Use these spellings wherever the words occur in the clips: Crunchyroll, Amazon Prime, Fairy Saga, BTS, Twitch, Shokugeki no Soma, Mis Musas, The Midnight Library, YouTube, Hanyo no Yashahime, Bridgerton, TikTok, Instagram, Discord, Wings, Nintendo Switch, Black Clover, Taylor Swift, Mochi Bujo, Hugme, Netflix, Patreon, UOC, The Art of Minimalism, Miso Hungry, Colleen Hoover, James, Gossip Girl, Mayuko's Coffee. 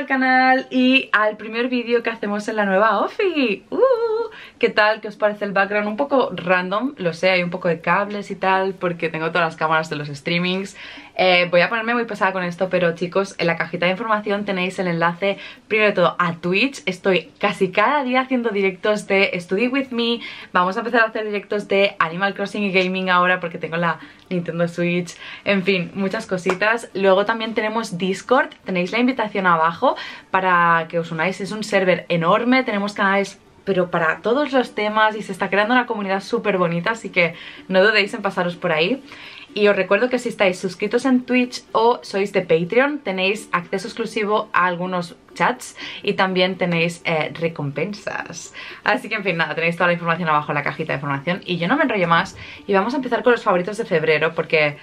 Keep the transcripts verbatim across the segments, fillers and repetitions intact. al canal y al primer vídeo que hacemos en la nueva O F I. ¡Uh! ¿Qué tal? ¿Qué os parece el background? Un poco random, lo sé, hay un poco de cables y tal porque tengo todas las cámaras de los streamings. Eh, voy a ponerme muy pesada con esto, pero chicos, en la cajita de información tenéis el enlace, primero de todo, a Twitch. Estoy casi cada día haciendo directos de Study With Me. Vamos a empezar a hacer directos de Animal Crossing y Gaming ahora porque tengo la Nintendo Switch. En fin, muchas cositas. Luego también tenemos Discord. Tenéis la invitación abajo para que os unáis. Es un server enorme. Tenemos canales pero para todos los temas y se está creando una comunidad súper bonita, así que no dudéis en pasaros por ahí. Y os recuerdo que si estáis suscritos en Twitch o sois de Patreon, tenéis acceso exclusivo a algunos chats y también tenéis eh, recompensas. Así que en fin, nada, tenéis toda la información abajo en la cajita de información. Y yo no me enrollo más y vamos a empezar con los favoritos de febrero porque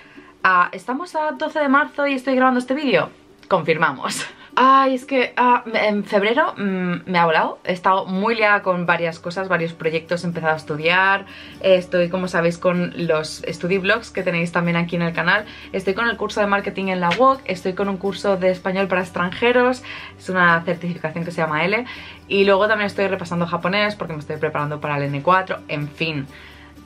uh, estamos a doce de marzo y estoy grabando este vídeo. Confirmamos. Ay, es que ah, en febrero mmm, me ha volado. He estado muy liada con varias cosas, varios proyectos. He empezado a estudiar. Estoy, como sabéis, con los study vlogs que tenéis también aquí en el canal. Estoy con el curso de marketing en la U O C. Estoy con un curso de español para extranjeros. Es una certificación que se llama L. Y luego también estoy repasando japonés porque me estoy preparando para el N cuatro. En fin,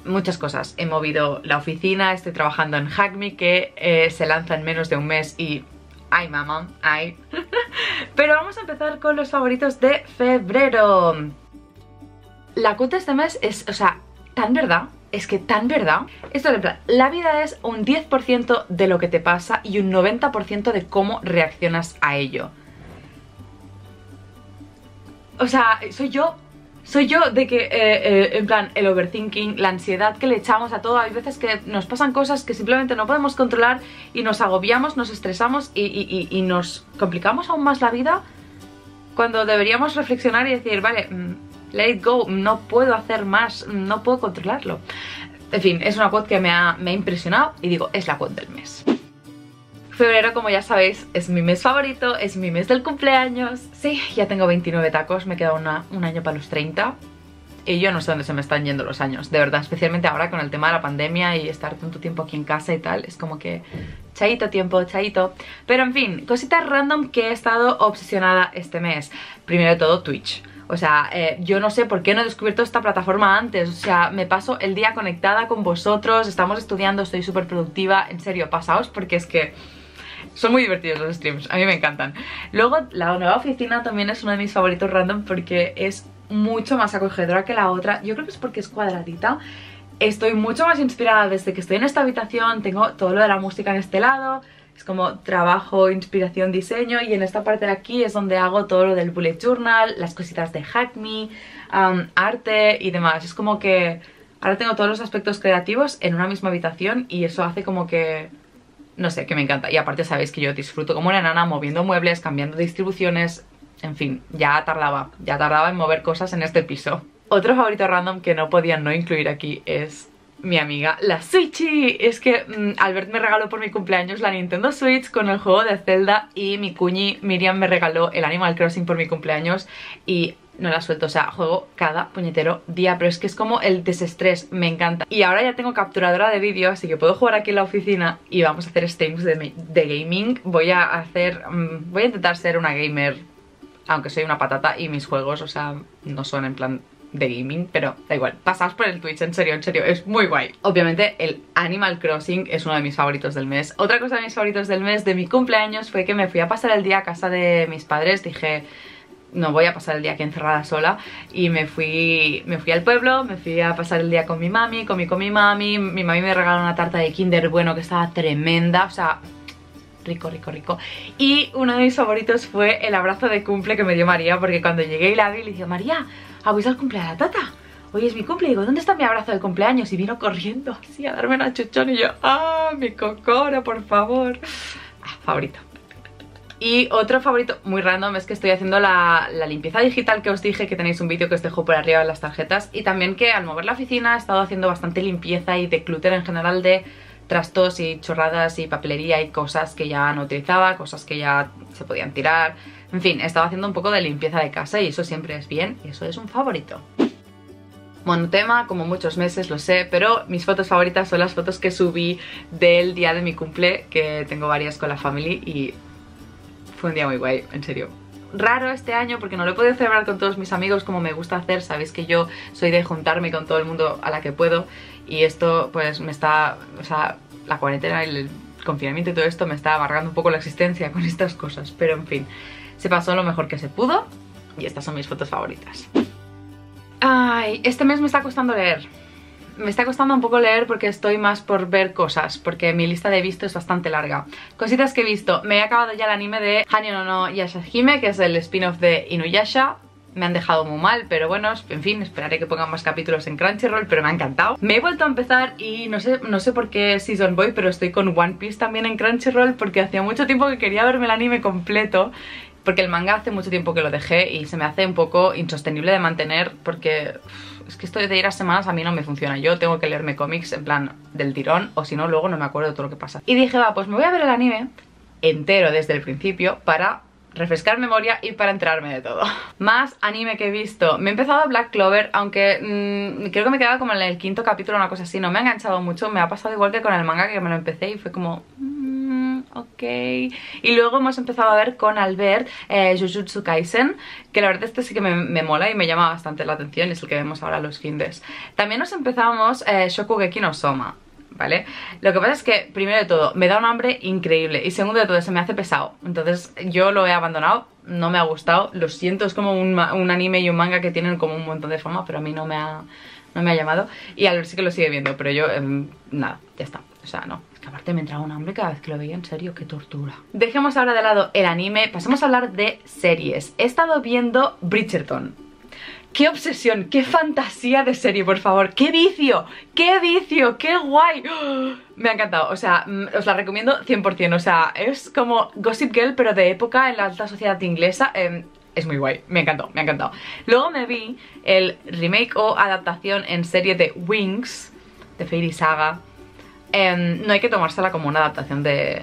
muchas cosas. He movido la oficina. Estoy trabajando en Hugme, que eh, se lanza en menos de un mes y... ¡Ay, mamá! ¡Ay! Pero vamos a empezar con los favoritos de febrero. La cuota de este mes es, o sea, tan verdad, es que tan verdad. Esto es en plan, la vida es un diez por ciento de lo que te pasa y un noventa por ciento de cómo reaccionas a ello. O sea, soy yo. Soy yo de que, eh, eh, en plan, el overthinking, la ansiedad que le echamos a todo. Hay veces que nos pasan cosas que simplemente no podemos controlar y nos agobiamos, nos estresamos y, y, y, y nos complicamos aún más la vida cuando deberíamos reflexionar y decir, vale, let it go, no puedo hacer más, no puedo controlarlo. En fin, es una quote que me ha, me ha impresionado y digo, es la quote del mes. Febrero, como ya sabéis, es mi mes favorito, es mi mes del cumpleaños. Sí, ya tengo veintinueve tacos, me queda una, un año para los treinta. Y yo no sé dónde se me están yendo los años, de verdad, especialmente ahora con el tema de la pandemia y estar tanto tiempo aquí en casa y tal. Es como que chaito tiempo, chaito. Pero en fin, cositas random que he estado obsesionada este mes. Primero de todo, Twitch. O sea, eh, yo no sé por qué no he descubierto esta plataforma antes. O sea, me paso el día conectada con vosotros, estamos estudiando, estoy súper productiva. En serio, pasaos porque es que... son muy divertidos los streams, a mí me encantan. Luego, la nueva oficina también es uno de mis favoritos random porque es mucho más acogedora que la otra. Yo creo que es porque es cuadradita. Estoy mucho más inspirada desde que estoy en esta habitación. Tengo todo lo de la música en este lado. Es como trabajo, inspiración, diseño. Y en esta parte de aquí es donde hago todo lo del bullet journal, las cositas de Hugme, um, arte y demás. Es como que ahora tengo todos los aspectos creativos en una misma habitación y eso hace como que... no sé, que me encanta. Y aparte sabéis que yo disfruto como una nana moviendo muebles, cambiando distribuciones. En fin, ya tardaba, ya tardaba en mover cosas en este piso. Otro favorito random que no podía no incluir aquí es mi amiga la Switchy. Es que mmm, Albert me regaló por mi cumpleaños la Nintendo Switch con el juego de Zelda y mi cuñi Miriam me regaló el Animal Crossing por mi cumpleaños y... no la suelto, o sea, juego cada puñetero día, pero es que es como el desestrés, me encanta. Y ahora ya tengo capturadora de vídeo, así que puedo jugar aquí en la oficina y vamos a hacer streams de, de gaming. Voy a hacer, um, voy a intentar ser una gamer, aunque soy una patata y mis juegos, o sea, no son en plan de gaming, pero da igual. Pasaos por el Twitch, en serio, en serio, es muy guay. Obviamente el Animal Crossing es uno de mis favoritos del mes. Otra cosa de mis favoritos del mes de mi cumpleaños fue que me fui a pasar el día a casa de mis padres, dije... no voy a pasar el día aquí encerrada sola. Y me fui me fui al pueblo, me fui a pasar el día con mi mami, comí con mi mami. Mi mami me regaló una tarta de Kinder Bueno que estaba tremenda, o sea, rico, rico, rico. Y uno de mis favoritos fue el abrazo de cumple que me dio María, porque cuando llegué y la vi, le dije, María, ¿habéis al cumple de la tata? Hoy es mi cumple, digo, ¿dónde está mi abrazo de cumpleaños? Y vino corriendo así a darme una chuchón y yo, ¡ah, mi cocora, por favor! Ah, favorito. Y otro favorito muy random es que estoy haciendo la, la limpieza digital que os dije, que tenéis un vídeo que os dejo por arriba en las tarjetas. Y también que al mover la oficina he estado haciendo bastante limpieza y declutter en general de trastos y chorradas y papelería y cosas que ya no utilizaba, cosas que ya se podían tirar. En fin, he estado haciendo un poco de limpieza de casa y eso siempre es bien y eso es un favorito. Monotema, como muchos meses, lo sé, pero mis fotos favoritas son las fotos que subí del día de mi cumple, que tengo varias con la familia y... fue un día muy guay, en serio. raro este año porque no lo he podido celebrar con todos mis amigos como me gusta hacer. Sabéis que yo soy de juntarme con todo el mundo a la que puedo, y esto pues me está, o sea, la cuarentena, el confinamiento y todo esto me está amargando un poco la existencia con estas cosas, pero en fin, se pasó lo mejor que se pudo y estas son mis fotos favoritas. Ay, este mes me está costando leer. Me está costando un poco leer porque estoy más por ver cosas, porque mi lista de visto es bastante larga. Cositas que he visto: me he acabado ya el anime de Hanyo no Yashahime, que es el spin-off de Inuyasha. Me han dejado muy mal, pero bueno, en fin, esperaré que pongan más capítulos en Crunchyroll, pero me ha encantado. Me he vuelto a empezar y no sé, no sé por qué Season Boy, pero estoy con One Piece también en Crunchyroll, porque hacía mucho tiempo que quería verme el anime completo, porque el manga hace mucho tiempo que lo dejé y se me hace un poco insostenible de mantener, porque es que esto de ir a semanas a mí no me funciona. Yo tengo que leerme cómics en plan del tirón, o si no luego no me acuerdo de todo lo que pasa. Y dije, va, pues me voy a ver el anime entero desde el principio para refrescar memoria y para enterarme de todo. Más anime que he visto: me he empezado Black Clover, aunque mmm, creo que me quedaba como en el quinto capítulo, una cosa así. No me ha enganchado mucho, me ha pasado igual que con el manga, que me lo empecé y fue como... ok. Y luego hemos empezado a ver con Albert eh, Jujutsu Kaisen, que la verdad este sí que me, me mola y me llama bastante la atención, es el que vemos ahora los findes. También nos empezamos eh, Shokugeki no Soma, ¿vale? Lo que pasa es que, primero de todo, me da un hambre increíble, y segundo de todo, se me hace pesado, entonces yo lo he abandonado, no me ha gustado, lo siento. Es como un, un anime y un manga que tienen como un montón de fama, pero a mí no me ha, no me ha llamado, y Albert sí que lo sigue viendo, pero yo, eh, nada, ya está, o sea, no. Que aparte me entraba un hambre cada vez que lo veía, en serio, qué tortura. Dejemos ahora de lado el anime, pasemos a hablar de series. He estado viendo Bridgerton. ¡Qué obsesión! ¡Qué fantasía de serie, por favor! ¡Qué vicio! ¡Qué vicio! ¡Qué guay! ¡Oh! Me ha encantado, o sea, os la recomiendo cien por cien. O sea, es como Gossip Girl, pero de época en la alta sociedad inglesa. Eh, es muy guay, me encantó, me ha encantado. Luego me vi el remake o adaptación en serie de Wings, de Fairy Saga. Eh, no hay que tomársela como una adaptación de,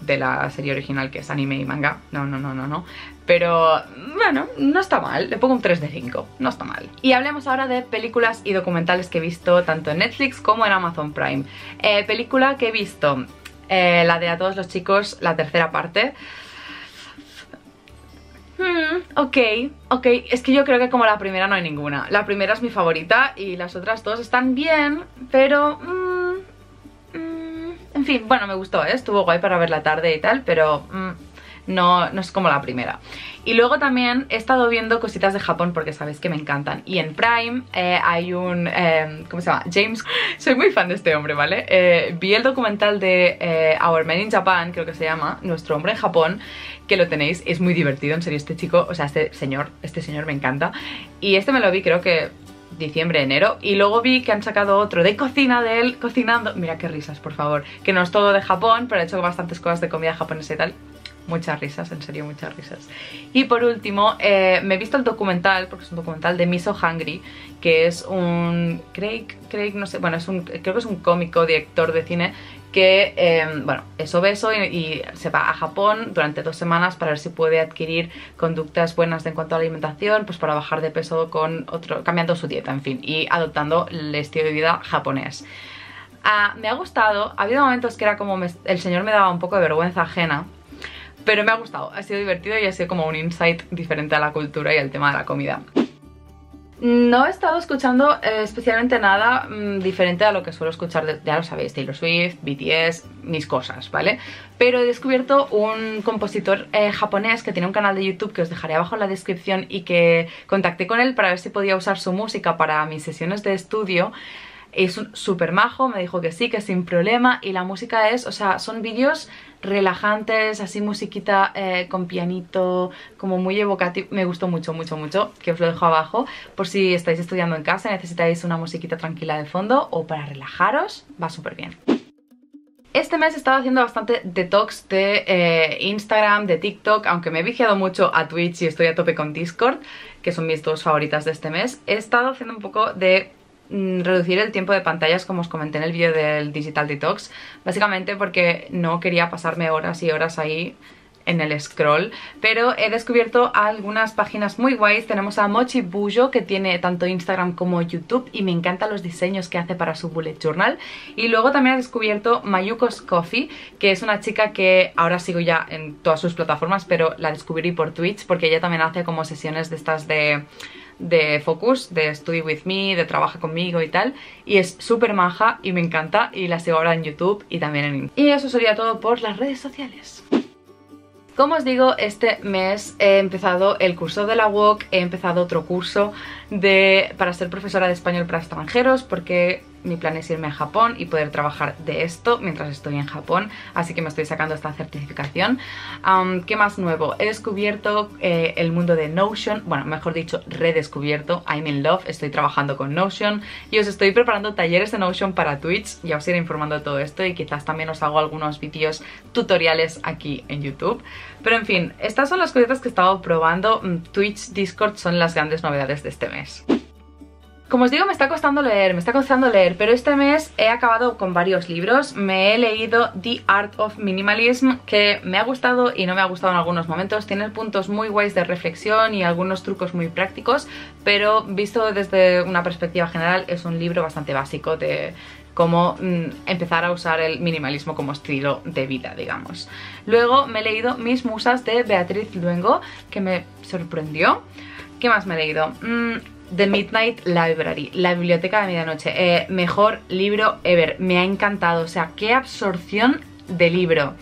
de la serie original, que es anime y manga. No, no, no, no, no. Pero bueno, no está mal. Le pongo un tres de cinco. No está mal. Y hablemos ahora de películas y documentales que he visto tanto en Netflix como en Amazon Prime. Eh, película que he visto: eh, la de A Todos los Chicos, la tercera parte. Hmm, ok, ok, es que yo creo que como la primera no hay ninguna. La primera es mi favorita y las otras dos están bien, pero... Mmm, en fin, bueno, me gustó, ¿eh? Estuvo guay para ver la tarde y tal, pero mmm, no, no es como la primera. Y luego también he estado viendo cositas de Japón porque sabéis que me encantan. Y en Prime eh, hay un... Eh, ¿cómo se llama? James. Soy muy fan de este hombre, ¿vale? Eh, vi el documental de eh, Our Man in Japan, creo que se llama, Nuestro Hombre en Japón, que lo tenéis. Es muy divertido, en serio, este chico, o sea, este señor, este señor me encanta. Y este me lo vi, creo que... diciembre, enero, y luego vi que han sacado otro de cocina de él cocinando. Mira qué risas, por favor, que no es todo de Japón, pero he hecho bastantes cosas de comida japonesa y tal. Muchas risas, en serio, muchas risas. Y por último, eh, me he visto el documental, porque es un documental de Miso Hungry, que es un... Craig, Craig, no sé, bueno, es un, creo que es un cómico, director de cine, que, eh, bueno, es obeso y, y se va a Japón durante dos semanas para ver si puede adquirir conductas buenas en cuanto a la alimentación, pues para bajar de peso con otro, cambiando su dieta, en fin, y adoptando el estilo de vida japonés. Ah, me ha gustado, ha habido momentos que era como me, el señor me daba un poco de vergüenza ajena, pero me ha gustado, ha sido divertido y ha sido como un insight diferente a la cultura y al tema de la comida. No he estado escuchando eh, especialmente nada mmm, diferente a lo que suelo escuchar, de, ya lo sabéis, Taylor Swift, B T S, mis cosas, ¿vale? Pero he descubierto un compositor eh, japonés que tiene un canal de YouTube que os dejaré abajo en la descripción, y que contacté con él para ver si podía usar su música para mis sesiones de estudio. Es un súper majo, me dijo que sí, que sin problema, y la música es, o sea, son vídeos relajantes, así musiquita eh, con pianito, como muy evocativo. Me gustó mucho, mucho, mucho, que os lo dejo abajo, por si estáis estudiando en casa, necesitáis una musiquita tranquila de fondo o para relajaros, va súper bien. Este mes he estado haciendo bastante detox de eh, Instagram, de TikTok, aunque me he viciado mucho a Twitch y estoy a tope con Discord, que son mis dos favoritas de este mes. He estado haciendo un poco de... reducir el tiempo de pantallas, como os comenté en el vídeo del Digital Detox, básicamente porque no quería pasarme horas y horas ahí en el scroll, pero he descubierto algunas páginas muy guays. Tenemos a Mochi Bujo, que tiene tanto Instagram como YouTube, y me encantan los diseños que hace para su bullet journal. Y luego también he descubierto Mayuko's Coffee, que es una chica que ahora sigo ya en todas sus plataformas, pero la descubrí por Twitch, porque ella también hace como sesiones de estas de... de Focus, de Study With Me, de Trabaja Conmigo y tal, y es súper maja y me encanta, y la sigo ahora en YouTube y también en Instagram. Y eso sería todo por las redes sociales. Como os digo, este mes he empezado el curso de la U O C, he empezado otro curso de, para ser profesora de español para extranjeros, porque mi plan es irme a Japón y poder trabajar de esto mientras estoy en Japón, así que me estoy sacando esta certificación. Um, ¿Qué más nuevo? He descubierto eh, el mundo de Notion, bueno, mejor dicho, redescubierto. I'm in love, estoy trabajando con Notion y os estoy preparando talleres de Notion para Twitch. Ya os iré informando de todo esto y quizás también os hago algunos vídeos tutoriales aquí en YouTube. Pero en fin, estas son las cositas que he estado probando. Twitch, Discord son las grandes novedades de este mes. Como os digo, me está costando leer, me está costando leer, pero este mes he acabado con varios libros. Me he leído The Art of Minimalism, que me ha gustado y no me ha gustado en algunos momentos. Tiene puntos muy guays de reflexión y algunos trucos muy prácticos, pero visto desde una perspectiva general es un libro bastante básico de cómo empezar a usar el minimalismo como estilo de vida, digamos. Luego me he leído Mis Musas de Beatriz Luengo, que me sorprendió. ¿Qué más me he leído? Mm, The Midnight Library, La Biblioteca de Medianoche, eh, mejor libro ever, me ha encantado, o sea, qué absorción de libro.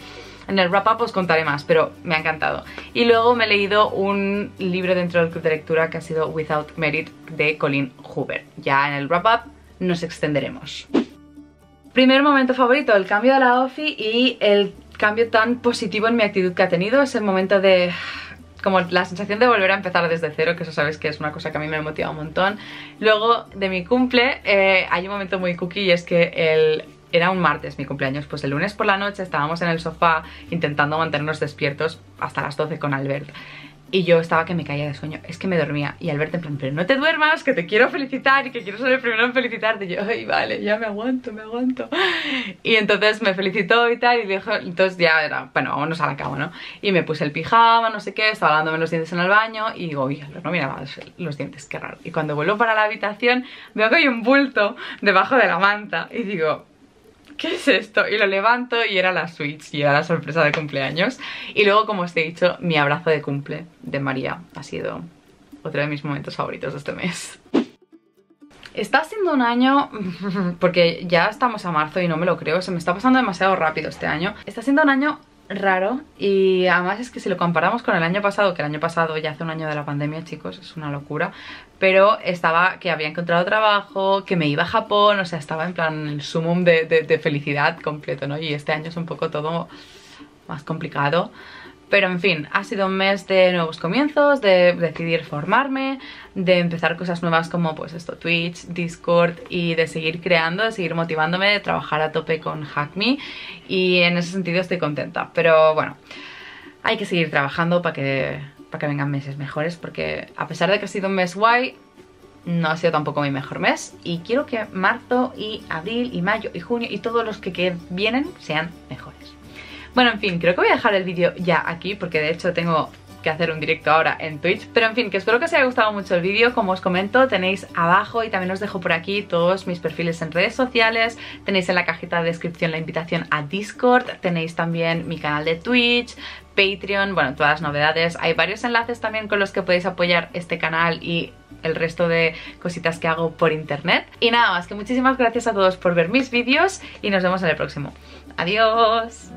En el wrap-up os contaré más, pero me ha encantado. Y luego me he leído un libro dentro del club de lectura que ha sido Without Merit de Colleen Hoover. Ya en el wrap-up nos extenderemos. Primer momento favorito, el cambio de la O F I y el cambio tan positivo en mi actitud que ha tenido. Es el momento de... como la sensación de volver a empezar desde cero, que eso sabéis que es una cosa que a mí me motiva un montón. Luego de mi cumple, eh, hay un momento muy cookie y es que el, era un martes mi cumpleaños, pues el lunes por la noche estábamos en el sofá intentando mantenernos despiertos hasta las doce con Albert. Y yo estaba que me caía de sueño, es que me dormía. Y Albert en plan, pero no te duermas, que te quiero felicitar y que quiero ser el primero en felicitarte. Y yo, ay, vale, ya me aguanto, me aguanto. Y entonces me felicitó y tal, y dijo, entonces ya era, bueno, vámonos a la cama, ¿no? Y me puse el pijama, no sé qué, estaba lavándome los dientes en el baño y digo, uy, no miraba los dientes, qué raro. Y cuando vuelvo para la habitación veo que hay un bulto debajo de la manta y digo... ¿qué es esto? Y lo levanto y era la Switch y era la sorpresa de cumpleaños. Y luego, como os he dicho, mi abrazo de cumple de María ha sido otro de mis momentos favoritos de este mes. Está siendo un año, porque ya estamos a marzo y no me lo creo, se me está pasando demasiado rápido este año. Está siendo un año raro y además es que si lo comparamos con el año pasado, que el año pasado ya hace un año de la pandemia, chicos, es una locura, pero estaba que había encontrado trabajo, que me iba a Japón, o sea, estaba en plan el sumum de, de, de felicidad completo, ¿no? Y este año es un poco todo más complicado, pero en fin, ha sido un mes de nuevos comienzos, de decidir formarme, de empezar cosas nuevas como pues esto, Twitch, Discord, y de seguir creando, de seguir motivándome, de trabajar a tope con Hugme, y en ese sentido estoy contenta, pero bueno, hay que seguir trabajando para que, para que vengan meses mejores, porque a pesar de que ha sido un mes guay, no ha sido tampoco mi mejor mes, y quiero que marzo y abril y mayo y junio y todos los que, que vienen sean mejores. Bueno, en fin, creo que voy a dejar el vídeo ya aquí porque de hecho tengo que hacer un directo ahora en Twitch. Pero en fin, que espero que os haya gustado mucho el vídeo. Como os comento, tenéis abajo y también os dejo por aquí todos mis perfiles en redes sociales. Tenéis en la cajita de descripción la invitación a Discord. Tenéis también mi canal de Twitch, Patreon, bueno, todas las novedades. Hay varios enlaces también con los que podéis apoyar este canal y el resto de cositas que hago por internet. Y nada más, que muchísimas gracias a todos por ver mis vídeos y nos vemos en el próximo. ¡Adiós!